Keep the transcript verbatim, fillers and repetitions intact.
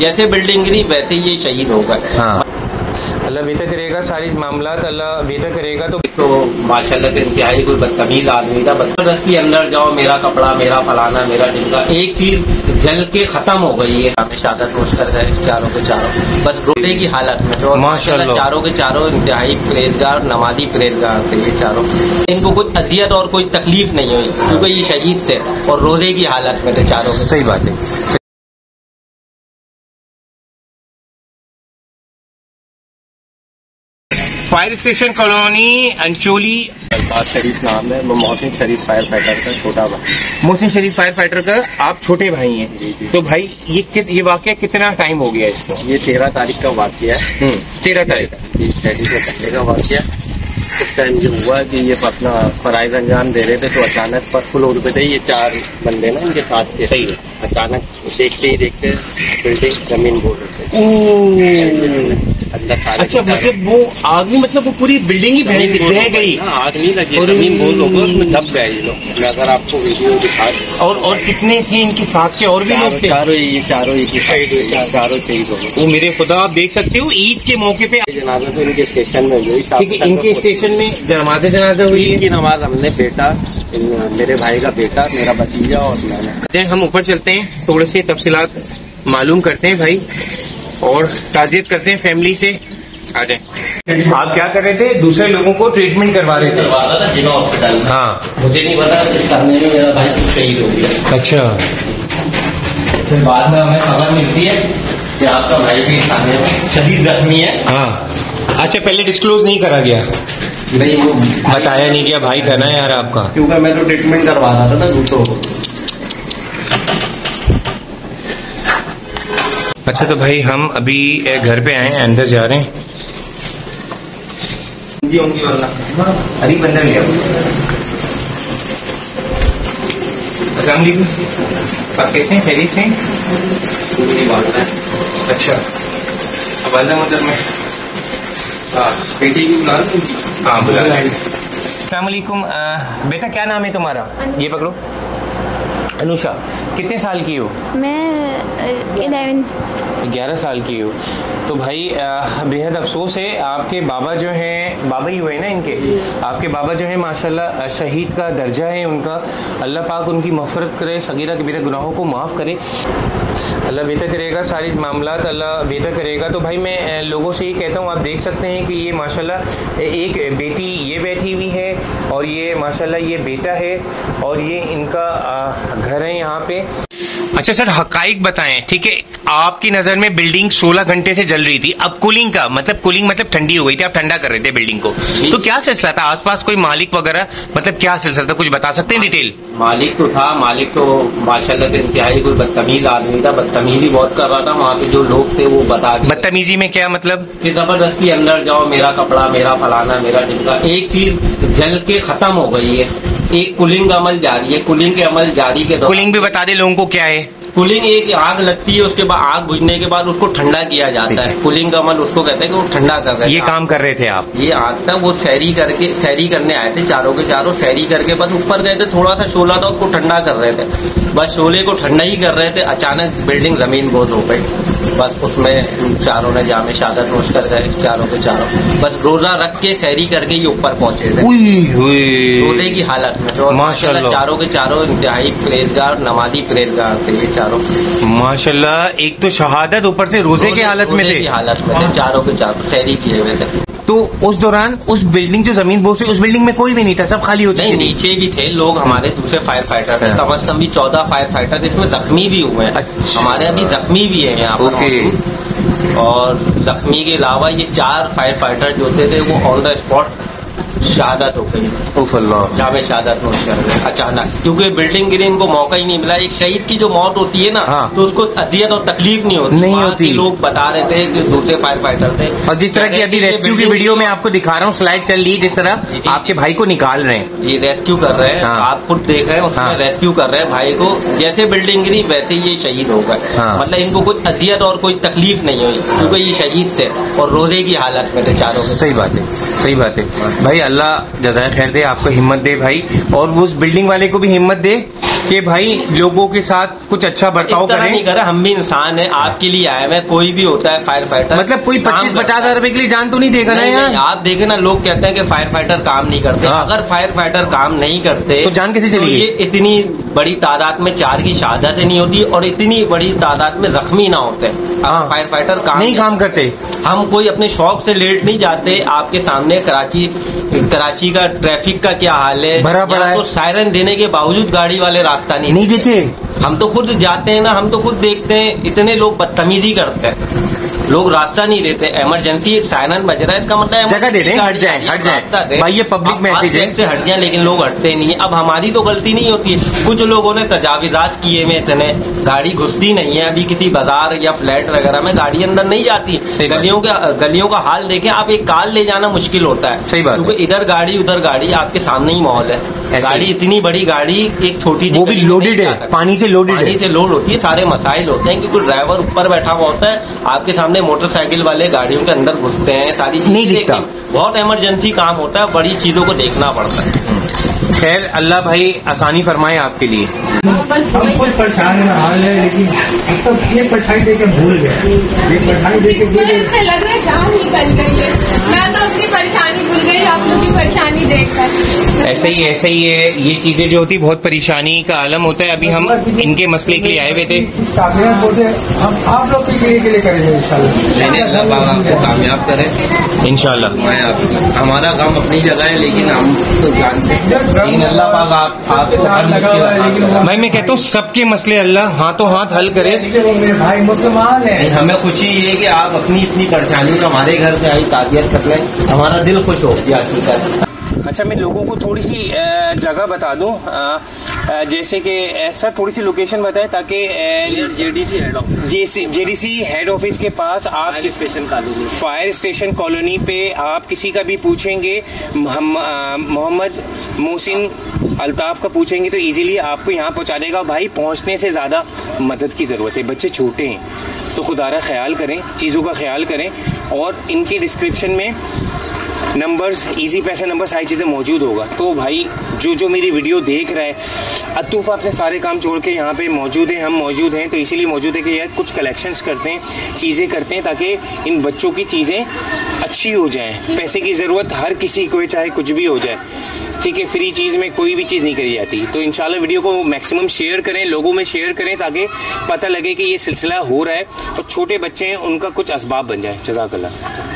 जैसे बिल्डिंग गिरी वैसे ये शहीद होगा। हाँ। अल्लाह बेहतर करेगा सारी मामला, अल्लाह बेहतर करेगा। तो तो माशाल्लाह से इंतहाई कोई बदतमीज आदमी था, बदतमीज के अंदर जाओ, मेरा कपड़ा, मेरा फलाना, मेरा ढिमका, एक चीज जल के खत्म हो गई है। हमें शादत रोज कर गए चारों के चारों, बस रोने की हालत में। तो माशाल्लाह चारों के चारों इंतहाई परहेजगार, नमाजी परहेजगार थे ये चारों। इनको कोई अजियत और कोई तकलीफ नहीं हुई क्योंकि ये शहीद थे और रोजे की हालत में थे चारों। सही बात है। Fire station colony Ancholi, Albaz Sharif नाम है, मोहसिन शरीफ फायर फाइटर का छोटा भाई। मोहसिन शरीफ फायर फाइटर का आप छोटे भाई हैं। तो भाई ये ये वाकया कितना टाइम हो गया इसको? ये तेरह तारीख का वाकया है। तेरह तारीख पहले का वाकया। उस टाइम जो हुआ कि ये अपना फराइज अंजाम दे रहे थे तो अचानक पर फ्लोर पे थे ये चार बंदे ना इनके साथ थे। सही है। अचानक देखते ही देखते बिल्डिंग जमीन बोल रहे थे। अच्छा, मतलब वो आग नहीं, मतलब वो पूरी बिल्डिंग ही बह गई? आग नहीं लगी, जमीन बोल लोगों उसमें दब गए ये लोग। अगर आपको वीडियो दिखा और और कितने थे इनके साथ के और भी लोग? चारों ये चारों एक ही साइड चारों शहीद हो गए। वो मेरे खुदा, आप देख सकते हो ईद के मौके पे जनाजा तो इनके स्टेशन में हुई। ठीक है, इनके स्टेशन में नमाज जनाजा हुई। इनकी नमाज हमने बेटा, मेरे भाई का बेटा, मेरा भतीजा और मैंने। हम ऊपर चलते हैं, थोड़े से तफसीलात मालूम करते हैं भाई और ताजियत करते हैं फैमिली से। आ जाए, आप क्या कर रहे थे? दूसरे लोगों को ट्रीटमेंट करवा रहे थे? करवा रहा था जिला हॉस्पिटल। हाँ, मुझे नहीं पता इस सामने में मेरा भाई शहीद हो गया। अच्छा, फिर बाद में हमें खबर मिलती है कि आपका भाई भी सामने शहीद जख्मी है। हाँ, अच्छा, पहले डिस्क्लोज नहीं करा गया? नहीं, वो बताया नहीं गया भाई कहना है यार आपका, क्योंकि मैं तो ट्रीटमेंट करवा रहा था ना दूसरों को। अच्छा, तो भाई हम अभी घर पे आए हैं, अंदर जा रहे हैं। अरे बंदर लिया। अस्सलाम वालेकुम, आप कैसे हैं? खैरियत से? अच्छा, अब मतलब मैं बेटी की बुला लूं। हाँ, बुला लें। अस्सलाम वालेकुम, बेटा क्या नाम है तुम्हारा? ये पकड़ो। अनुषा, कितने साल की हो? मैं ग्यारह ग्यारह साल की हो। तो भाई बेहद अफसोस है, आपके बाबा जो हैं, बाबा ही हुए ना इनके, आपके बाबा जो हैं माशाल्लाह शहीद का दर्जा है उनका। अल्लाह पाक उनकी मफ़रत करे, सगीरा कबीरा गुनाहों को माफ़ करे। अल्लाह बेहतर करेगा सारी मामला, अल्लाह बेहतर करेगा। तो भाई मैं लोगों से ये कहता हूँ, आप देख सकते हैं कि ये माशाल्लाह एक बेटी ये बैठी हुई है और ये माशाल्लाह ये बेटा है और ये इनका घर है यहाँ पे। अच्छा सर, हक़ाइक़ बताएं, ठीक है, आपकी नज़र में बिल्डिंग सोलह घंटे से जल रही थी, अब कूलिंग का मतलब कूलिंग मतलब ठंडी हो गई थी, आप ठंडा कर रहे थे बिल्डिंग को, तो क्या सिलसिला था? आसपास कोई मालिक वगैरह, मतलब क्या सिलसिला था, कुछ बता सकते हैं डिटेल? मालिक तो था, मालिक तो माशाल्लाह इंतहाई कोई बदतमीज आदमी था, बदतमीजी बहुत कर रहा था। वहाँ पे जो लोग थे वो बता दिए। बदतमीजी में क्या मतलब? कि जबरदस्ती अंदर जाओ, मेरा कपड़ा, मेरा फलाना, मेरा ढिमका, एक चीज जल के खत्म हो गई है। एक कूलिंग अमल जारी है, कूलिंग के अमल जारी के दौरान। कूलिंग भी बता दे लोगों को क्या है? कूलिंग एक आग लगती है, उसके बाद आग बुझने के बाद उसको ठंडा किया जाता है। कूलिंग का अमल उसको कहते हैं कि वो ठंडा कर रहे हैं। ये काम कर रहे थे आप? ये आग था, वो सैरी करके सैरी करने आए थे चारों के चारों। सैरी करके बस ऊपर गए थे, थोड़ा सा शोला था उसको ठंडा कर रहे थे, बस शोले को ठंडा ही कर रहे थे। अचानक बिल्डिंग जमीन बोझ हो गई, बस उसमें चारों ने जामे शादत रोज कर गए चारों के चारों। बस रोजा रख के सैरी करके ये ऊपर पहुंचे थे रोजे की हालत में। तो माशाल्लाह चारों के चारों इंतहाई परहेजगार, नमाजी परहेजगार थे ये चारों माशाल्लाह। एक तो शहादत, ऊपर से रोजे की हालत में थे, हालत में थे चारों के चारों, सैरी किए हुए थे। तो उस दौरान उस बिल्डिंग जो जमीन बोझ हुई, उस बिल्डिंग में कोई भी नहीं था, सब खाली हो चुकी थी। नीचे भी थे लोग हमारे, दूसरे फायर फाइटर थे, कम अज कम भी चौदह फायर फाइटर इसमें जख्मी भी हुए हैं। अच्छा। हमारे अभी जख्मी भी है यहाँ पर, और जख्मी के अलावा ये चार फायर फाइटर जो थे, थे वो ऑन द स्पॉट शहादत हो गई, जामे शहादत नोट कर गए अचानक, क्योंकि बिल्डिंग गिरी, इनको मौका ही नहीं मिला। एक शहीद की जो मौत होती है ना, हाँ। तो उसको अजियत और तकलीफ नहीं होती, नहीं होती। लोग बता रहे थे कि दूसरे फायर फाइटर थे, और जिस तरह की अभी रेस्क्यू की वीडियो में आपको दिखा रहा हूँ, स्लाइड चल रही है, जिस तरह आपके भाई को निकाल रहे हैं जी, रेस्क्यू कर रहे हैं। आप खुद देख रहे हैं, उसमें रेस्क्यू कर रहे हैं भाई को। जैसे बिल्डिंग गिरी वैसे ये शहीद हो गए, मतलब इनको कोई अजियत और कोई तकलीफ नहीं हुई क्योंकि ये शहीद थे और रोजे की हालत में थे चारों। सही बात है, सही बात है भाई। अल्लाह जज़ाए खैर दे, आपको हिम्मत दे भाई, और वो उस बिल्डिंग वाले को भी हिम्मत दे कि भाई लोगों के साथ कुछ अच्छा बर्ताव करें। नहीं करें, हम भी इंसान है, आपके लिए आए हुए, कोई भी होता है फायर फाइटर, मतलब कोई पच्चीस पचास हजार रुपए के लिए जान तो नहीं देगा ना यार। आप देखे ना, लोग कहते हैं कि फायर फाइटर काम नहीं करते, अगर फायर फाइटर काम नहीं करते तो जान कैसे चली। ये इतनी बड़ी तादाद में चार की शहादतें नहीं होती और इतनी बड़ी तादाद में जख्मी ना होते। फायर फाइटर काम नहीं काम करते। हम कोई अपने शौक से लेट नहीं जाते। आपके सामने कराची कराची का ट्रैफिक का क्या हाल है, भरा पड़ा है। तो सायरन देने के बावजूद गाड़ी वाले रास्ता नहीं नहीं देते। हम तो खुद जाते हैं ना, हम तो खुद देखते हैं, इतने लोग बदतमीजी करते हैं, लोग रास्ता नहीं देते। इमरजेंसी सायरन बज रहा है, इसका मतलब जगह दे दें, हट जाए हट जाए भाई, ये पब्लिक मैसेज है, हट जाए। लेकिन लोग हटते नहीं है। अब हमारी तो गलती नहीं होती, कुछ लोगों ने तजावीजात किए में इतने गाड़ी घुसती नहीं है। अभी किसी बाजार या फ्लैट वगैरह में गाड़ी अंदर नहीं जाती। गलियों का गलियों का हाल देखें आप, एक कार ले जाना मुश्किल होता है। सही बात, क्योंकि इधर गाड़ी उधर गाड़ी, आपके सामने ही माहौल है। गाड़ी इतनी बड़ी गाड़ी, एक छोटी वो भी लोडेड है, पानी से लोडेड, पानी से लोड होती है, सारे मसाइल होते हैं, क्योंकि ड्राइवर ऊपर बैठा हुआ होता है। आपके सामने मोटरसाइकिल वाले गाड़ियों के अंदर घुसते हैं, सारी चीजें नहीं दिखता। बहुत इमरजेंसी काम होता है, बड़ी चीजों को देखना पड़ता है। खैर, अल्लाह भाई आसानी फरमाए आपके लिए। हम कुछ परेशान हाल है, लेकिन तब ये परेशानी देके भूल गए, ये परेशानी देके लग रहा है जान निकल गई है। मैं तो अपनी परेशानी भूल गई, आप लोग की परेशानी देखकर। ऐसे ही ऐसे ही है, ये चीजें जो होती बहुत परेशानी का आलम होता है। अभी हम इनके मसले के लिए आए हुए थे। हम आप लोग के लिए करेंगे इंशाल्लाह, कामयाब करें इंशाल्लाह। हमारा काम अपनी जगह है, लेकिन हम तो जानते हैं अल्लाह पाक आप आपके साथ लगा हुआ है। लेकिन भाई मैं कहता हूँ सबके मसले अल्लाह हाथों हाथ हल करे। भाई मुसलमान है, हमें खुशी ये कि आप अपनी इतनी परेशानी हमारे घर से आई ताबियत कर लें, हमारा दिल खुश हो गया। अच्छा, मैं लोगों को थोड़ी सी जगह बता दूं, जैसे कि सर थोड़ी सी लोकेशन बताएं ताकि जेडीसी हेड ऑफिस के पास आप station colony, fire station colony पे आप किसी का भी पूछेंगे, मोहम्मद मोहसिन अल्ताफ का पूछेंगे तो इजीली आपको यहाँ पहुँचा देगा। भाई पहुँचने से ज़्यादा मदद की ज़रूरत है, बच्चे छोटे हैं, तो खुदारा ख्याल करें, चीज़ों का ख्याल करें। और इनके डिस्क्रिप्शन में नंबर्स, इजी पैसा नंबर, सारी चीज़ें मौजूद होगा। तो भाई जो जो मेरी वीडियो देख रहा है, अतूफ़ा अपने सारे काम छोड़ के यहाँ पे मौजूद है, हम मौजूद हैं, तो इसीलिए मौजूद है कि यार कुछ कलेक्शंस करते हैं, चीज़ें करते हैं, ताकि इन बच्चों की चीज़ें अच्छी हो जाएं। पैसे की ज़रूरत हर किसी को, चाहे कुछ भी हो जाए, ठीक है, फ्री चीज़ में कोई भी चीज़ नहीं करी जाती। तो इंशाल्लाह वीडियो को मैक्सिमम शेयर करें, लोगों में शेयर करें, ताकि पता लगे कि ये सिलसिला हो रहा है और छोटे बच्चे हैं, उनका कुछ असबाब बन जाए। जज़ाकल्लाह।